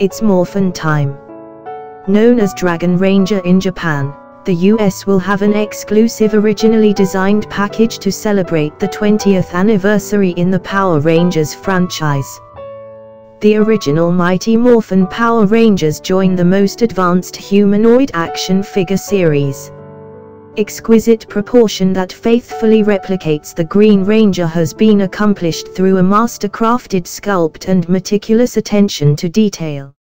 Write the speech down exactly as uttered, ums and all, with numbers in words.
It's Morphin time. Known as Dragon Ranger in Japan, the U S will have an exclusive originally designed package to celebrate the twentieth anniversary in the Power Rangers franchise. The original Mighty Morphin Power Rangers join the most advanced humanoid action figure series. Exquisite proportion that faithfully replicates the Green Ranger has been accomplished through a master-crafted sculpt and meticulous attention to detail.